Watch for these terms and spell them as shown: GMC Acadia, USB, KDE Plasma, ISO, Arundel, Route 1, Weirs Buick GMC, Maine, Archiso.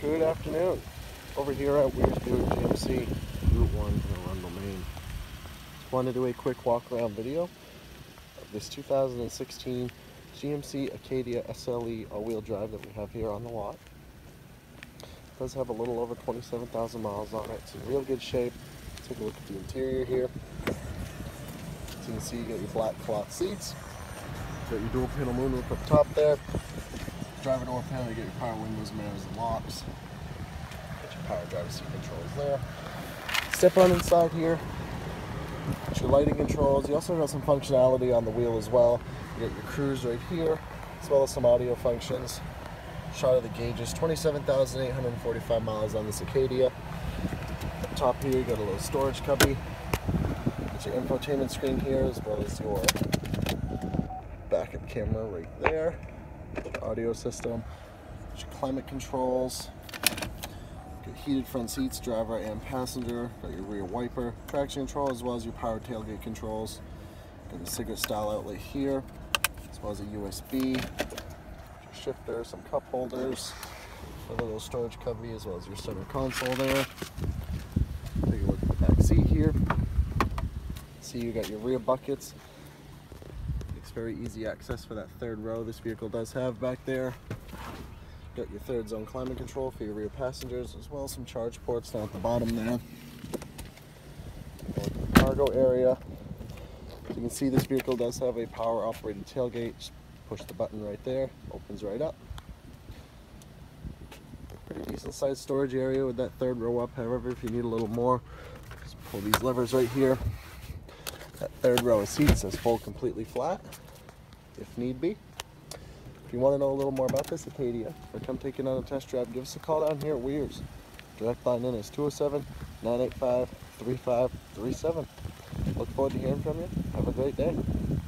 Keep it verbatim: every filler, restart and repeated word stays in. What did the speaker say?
Good afternoon. Over here at Weirs Buick G M C, Route one in Arundel, Maine. Just wanted to do a quick walk-around video of this two thousand sixteen G M C Acadia S L E all-wheel drive that we have here on the lot. It does have a little over twenty-seven thousand miles on it. It's in real good shape. Let's take a look at the interior here. As you can see, you got your black cloth seats. Got your dual panel moonroof up top there. Driver door panel, you get your power windows, mirrors, and locks. Get your power driver seat controls there. Step on inside here. Get your lighting controls. You also got some functionality on the wheel as well. You get your cruise right here, as well as some audio functions. Shot of the gauges, twenty-seven thousand eight hundred forty-five miles on this Acadia. Up top here, you got a little storage cubby. Get your infotainment screen here, as well as your backup camera right there. Audio system, your climate controls, your heated front seats, driver and passenger, got your rear wiper, traction control, as well as your power tailgate controls. Got the cigarette style outlet here, as well as a U S B, your shifter, some cup holders, a little storage cubby, as well as your center console there. Take a look at the back seat here. See, you got your rear buckets. Very easy access for that third row this vehicle does have back there. Got your third zone climate control for your rear passengers, as well as some charge ports down at the bottom there. Go to the cargo area. As you can see, this vehicle does have a power operated tailgate. Just push the button right there, opens right up. Pretty decent sized storage area with that third row up. However, if you need a little more, just pull these levers right here. That third row of seats is full completely flat, if need be. If you want to know a little more about this Acadia, or come take it on a test drive, give us a call down here at Weirs. Direct line in is two oh seven, nine eight five, three five three seven. Look forward to hearing from you. Have a great day.